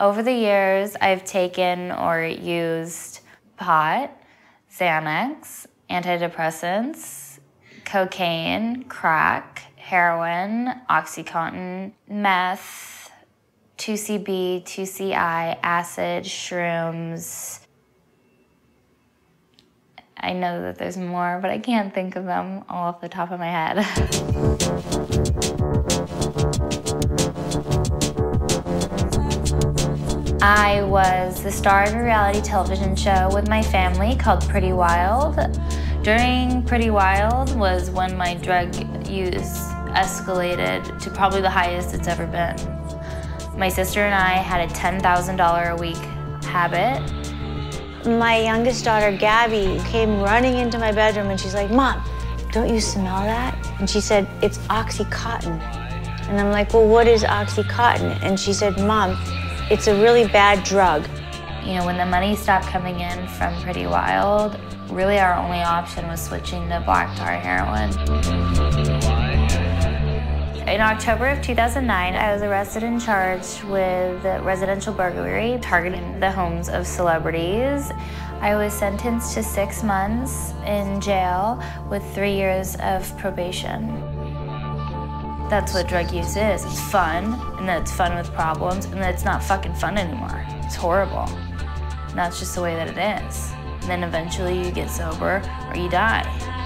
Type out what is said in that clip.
Over the years, I've taken or used pot, Xanax, antidepressants, cocaine, crack, heroin, OxyContin, meth, 2CB, 2CI, acid, shrooms. I know that there's more, but I can't think of them all off the top of my head. I was the star of a reality television show with my family called Pretty Wild. During Pretty Wild was when my drug use escalated to probably the highest it's ever been. My sister and I had a $10,000 a week habit. My youngest daughter, Gabby, came running into my bedroom and she's like, "Mom, don't you smell that?" And she said, "It's OxyContin." And I'm like, "Well, what is OxyContin?" And she said, "Mom, it's a really bad drug." You know, when the money stopped coming in from Pretty Wild, really our only option was switching to black tar heroin. In October of 2009, I was arrested and charged with residential burglary targeting the homes of celebrities. I was sentenced to 6 months in jail with 3 years of probation. That's what drug use is. It's fun, and then it's fun with problems, and then it's not fucking fun anymore. It's horrible. And that's just the way that it is. And then eventually you get sober or you die.